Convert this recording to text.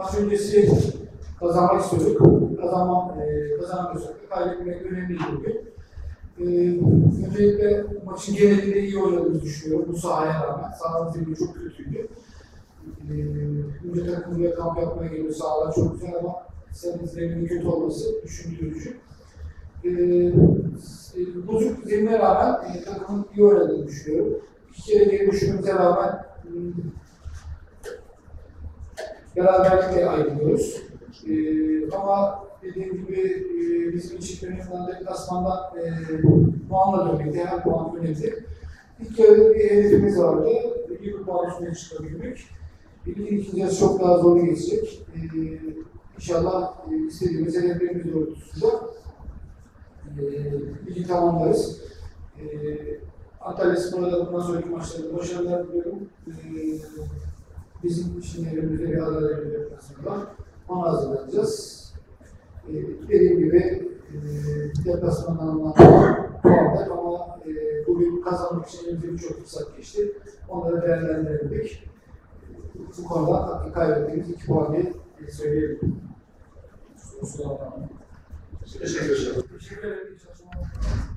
Maç öncesi kazanmak istiyorduk. Kazanamıyorsak da kaybetmek önemliydi bugün. Öncelikle maçın genelinde iyi oynadığımızı düşünüyorum. Bu sahaya rağmen. Sahanın zemini çok kötüydü. Önce takımıyla kamp yapmaya geliyor. Sahalar çok güzel ama sahanın zeminin kötü olması düşündürücü. Bozuk zemine rağmen takımın iyi oynadığını düşünüyorum. İki kere geri düşmemize rağmen beraberlikle ayrılıyoruz. Ama dediğim gibi bizim için önemli deplasmanda puanla dönmekte, her puan önemli. İlk yarıda bir hedefimiz vardı, 20 puan üstüne çıkabilmek. İkinci yarısı çok daha zor geçecek. İnşallah istediğimiz hedeflerimiz doğrultusunda ligi tamamlarız. Antalyaspor'a da bundan sonraki maçlarda başarılar diliyorum. Bizim için elimizde bir Adana Demirspor var. Ona hazırlanacağız. Dediğim gibi deplasmandan alınan puanlar ama bugün kazanmak için elimizde birçok fırsat geçti. Onları değerlendirebildik. Bu konuda kaybettiğimiz 2 puan diye söyleyebilirim. Teşekkür ederim.